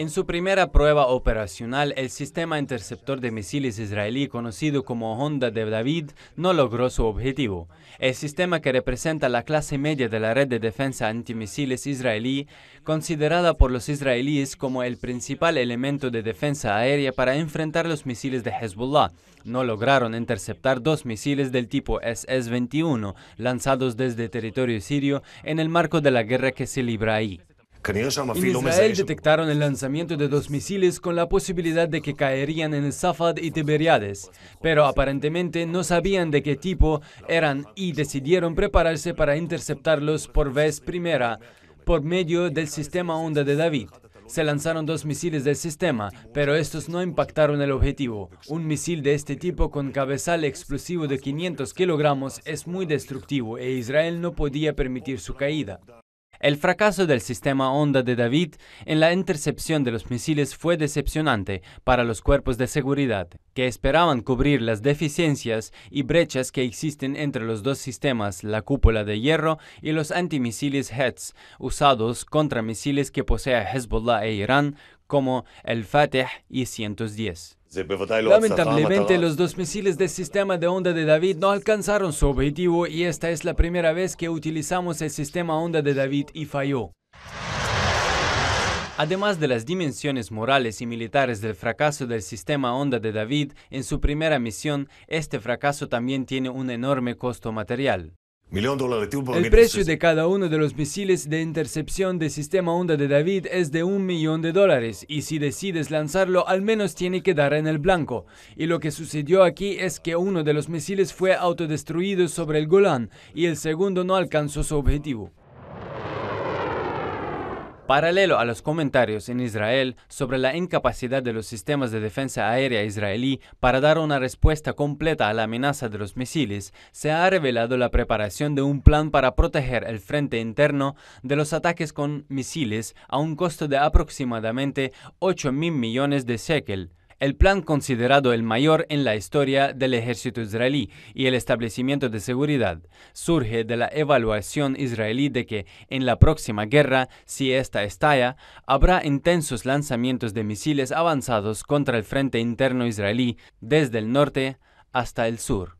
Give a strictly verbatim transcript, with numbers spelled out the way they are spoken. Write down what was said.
En su primera prueba operacional, el sistema interceptor de misiles israelí conocido como Honda de David no logró su objetivo. El sistema, que representa la clase media de la red de defensa antimisiles israelí, considerada por los israelíes como el principal elemento de defensa aérea para enfrentar los misiles de Hezbollah, no lograron interceptar dos misiles del tipo ese ese veintiuno lanzados desde territorio sirio en el marco de la guerra que se libra ahí. En Israel detectaron el lanzamiento de dos misiles con la posibilidad de que caerían en Safad y Tiberiades, pero aparentemente no sabían de qué tipo eran y decidieron prepararse para interceptarlos por vez primera por medio del sistema Honda de David. Se lanzaron dos misiles del sistema, pero estos no impactaron el objetivo. Un misil de este tipo con cabezal explosivo de quinientos kilogramos es muy destructivo e Israel no podía permitir su caída. El fracaso del sistema Honda de David en la intercepción de los misiles fue decepcionante para los cuerpos de seguridad, que esperaban cubrir las deficiencias y brechas que existen entre los dos sistemas, la Cúpula de Hierro y los antimisiles H E T S, usados contra misiles que posee Hezbollah e Irán, como el Fateh y ciento diez. Lamentablemente, los dos misiles del sistema de Honda de David no alcanzaron su objetivo y esta es la primera vez que utilizamos el sistema Honda de David y falló. Además de las dimensiones morales y militares del fracaso del sistema Honda de David en su primera misión, este fracaso también tiene un enorme costo material. El precio de cada uno de los misiles de intercepción del sistema Honda de David es de un millón de dólares y si decides lanzarlo al menos tiene que dar en el blanco. Y lo que sucedió aquí es que uno de los misiles fue autodestruido sobre el Golán y el segundo no alcanzó su objetivo. Paralelo a los comentarios en Israel sobre la incapacidad de los sistemas de defensa aérea israelí para dar una respuesta completa a la amenaza de los misiles, se ha revelado la preparación de un plan para proteger el frente interno de los ataques con misiles a un costo de aproximadamente ocho mil millones de shekel. El plan, considerado el mayor en la historia del ejército israelí y el establecimiento de seguridad, surge de la evaluación israelí de que en la próxima guerra, si esta estalla, habrá intensos lanzamientos de misiles avanzados contra el frente interno israelí desde el norte hasta el sur.